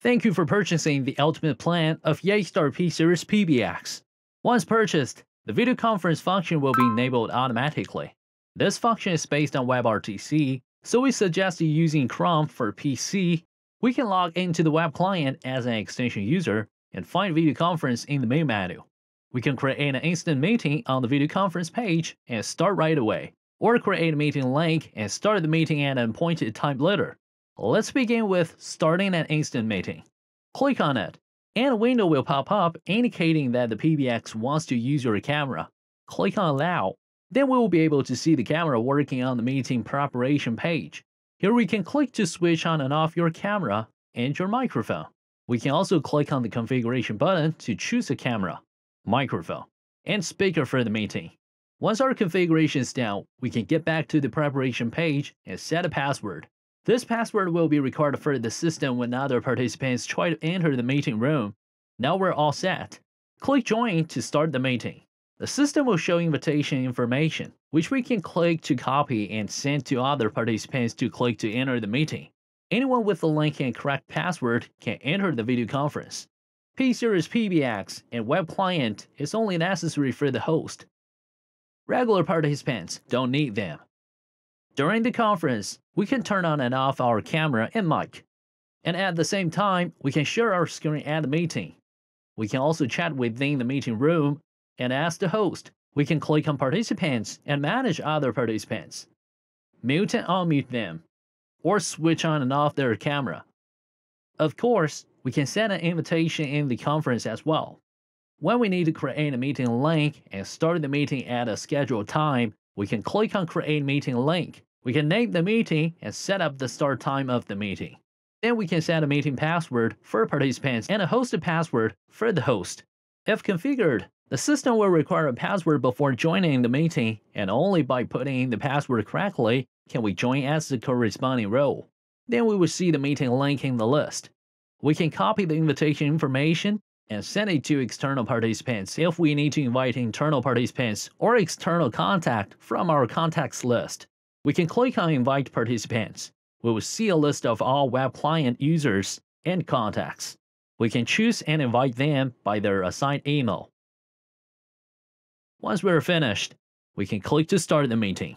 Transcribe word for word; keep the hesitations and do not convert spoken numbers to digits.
Thank you for purchasing the ultimate plan of Yeastar P-Series P B X. Once purchased, the video conference function will be enabled automatically. This function is based on WebRTC, so we suggest using Chrome for P C. We can log into the web client as an extension user and find video conference in the main menu. We can create an instant meeting on the video conference page and start right away, or create a meeting link and start the meeting at an appointed time later. Let's begin with starting an instant meeting. Click on it, and a window will pop up indicating that the P B X wants to use your camera. Click on Allow, then we will be able to see the camera working on the meeting preparation page. Here we can click to switch on and off your camera and your microphone. We can also click on the configuration button to choose a camera, microphone, and speaker for the meeting. Once our configuration is down, we can get back to the preparation page and set a password. This password will be recorded for the system when other participants try to enter the meeting room. Now we're all set. Click Join to start the meeting. The system will show invitation information, which we can click to copy and send to other participants to click to enter the meeting. Anyone with the link and correct password can enter the video conference. P-Series P B X and web client is only necessary for the host. Regular participants don't need them. During the conference, we can turn on and off our camera and mic. And at the same time, we can share our screen at the meeting. We can also chat within the meeting room, and as the host, we can click on participants and manage other participants, mute and unmute them, or switch on and off their camera. Of course, we can send an invitation in the conference as well. When we need to create a meeting link and start the meeting at a scheduled time, we can click on Create Meeting Link. We can name the meeting and set up the start time of the meeting. Then we can set a meeting password for participants and a hosted password for the host. If configured, the system will require a password before joining the meeting, and only by putting in the password correctly can we join as the corresponding role. Then we will see the meeting link in the list. We can copy the invitation information and send it to external participants if we need to invite internal participants or external contact from our contacts list. We can click on Invite Participants. We will see a list of all web client users and contacts. We can choose and invite them by their assigned email. Once we are finished, we can click to start the meeting.